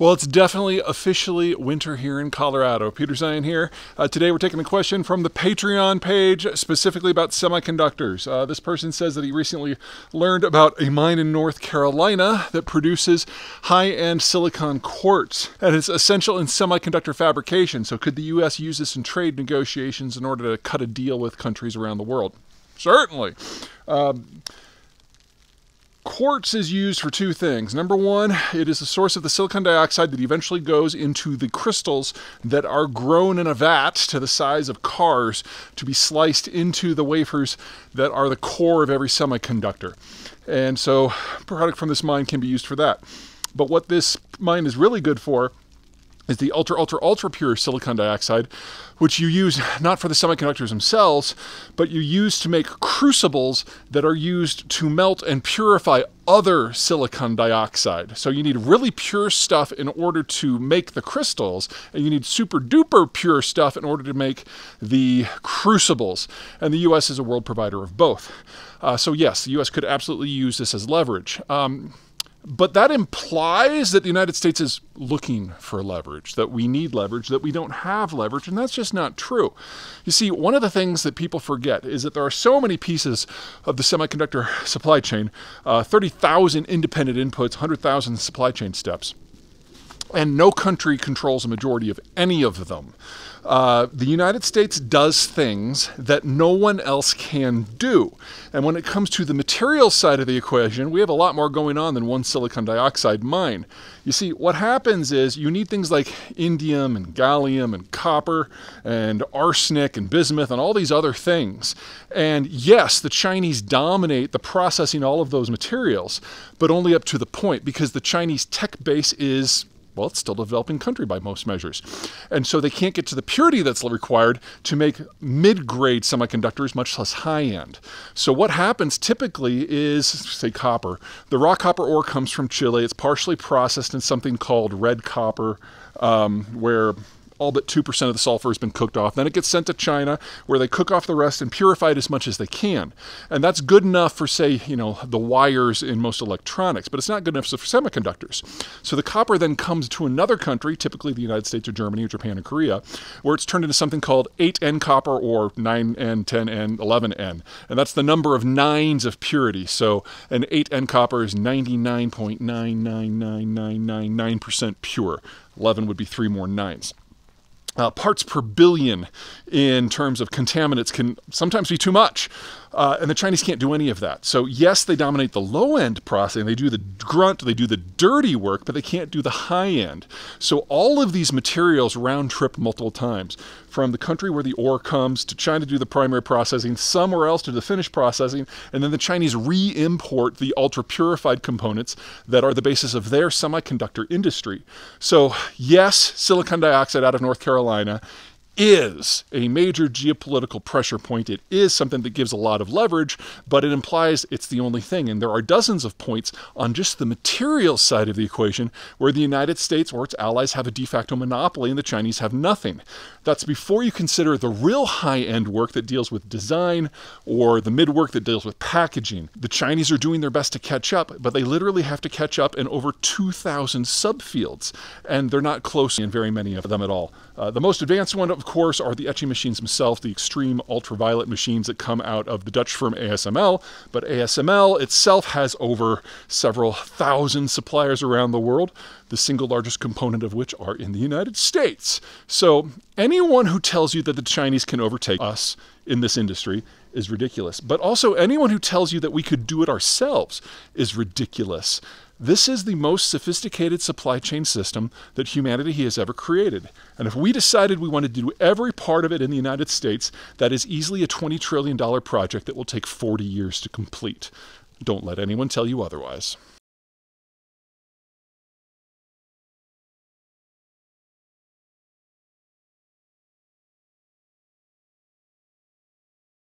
Well, it's definitely officially winter here in Colorado. Peter Zeihan here. Today we're taking a question from the Patreon page, specifically about semiconductors. This person says that he recently learned about a mine in North Carolina that produces high-end silicon quartz, and it's essential in semiconductor fabrication. So could the U.S. use this in trade negotiations in order to cut a deal with countries around the world? Certainly. Quartz is used for two things. Number one, it is the source of the silicon dioxide that eventually goes into the crystals that are grown in a vat to the size of cars to be sliced into the wafers that are the core of every semiconductor. And so product from this mine can be used for that. But what this mine is really good for is the ultra pure silicon dioxide, which you use not for the semiconductors themselves, but you use to make crucibles that are used to melt and purify other silicon dioxide. So you need really pure stuff in order to make the crystals, and you need super duper pure stuff in order to make the crucibles. And the U.S. is a world provider of both. So yes, the U.S. could absolutely use this as leverage. But that implies that the United States is looking for leverage, that we need leverage, that we don't have leverage, and that's just not true. You see, one of the things that people forget is that there are so many pieces of the semiconductor supply chain, 30,000 independent inputs, 100,000 supply chain steps, and no country controls a majority of any of them. The United States does things that no one else can do. And when it comes to the material side of the equation, we have a lot more going on than one silicon dioxide mine. You see, what happens is you need things like indium and gallium and copper and arsenic and bismuth and all these other things. And yes, the Chinese dominate the processing all of those materials, but only up to the point, because the Chinese tech base is, well, it's still a developing country by most measures. And so they can't get to the purity that's required to make mid-grade semiconductors, much less high-end. So what happens typically is, say, copper. The raw copper ore comes from Chile. It's partially processed in something called red copper, where all but 2% of the sulfur has been cooked off. Then it gets sent to China, where they cook off the rest and purify it as much as they can. And that's good enough for, say, you know, the wires in most electronics, but it's not good enough for semiconductors. So the copper then comes to another country, typically the United States or Germany or Japan or Korea, where it's turned into something called 8N copper or 9N, 10N, 11N. And that's the number of nines of purity. So an 8N copper is 99.9999999% pure. 11 would be 3 more nines. Parts per billion in terms of contaminants can sometimes be too much. And the Chinese can't do any of that. So yes, they dominate the low-end processing. They do the grunt, they do the dirty work, but they can't do the high-end. So all of these materials round-trip multiple times, from the country where the ore comes to China to do the primary processing, somewhere else to the finished processing, and then the Chinese re-import the ultra-purified components that are the basis of their semiconductor industry. So yes, silicon dioxide out of North Carolina is a major geopolitical pressure point. It is something that gives a lot of leverage, but it implies it's the only thing. And there are dozens of points on just the material side of the equation where the United States or its allies have a de facto monopoly and the Chinese have nothing. That's before you consider the real high-end work that deals with design or the mid-work that deals with packaging. The Chinese are doing their best to catch up, but they literally have to catch up in over 2,000 subfields, and they're not close in very many of them at all. The most advanced one, of course, are the etching machines themselves, the extreme ultraviolet machines that come out of the Dutch firm ASML. But ASML itself has over several thousand suppliers around the world, the single largest component of which are in the United States. So anyone who tells you that the Chinese can overtake us in this industry is ridiculous. But also anyone who tells you that we could do it ourselves is ridiculous. This is the most sophisticated supply chain system that humanity has ever created. And if we decided we wanted to do every part of it in the United States, that is easily a $20 trillion project that will take 40 years to complete. Don't let anyone tell you otherwise.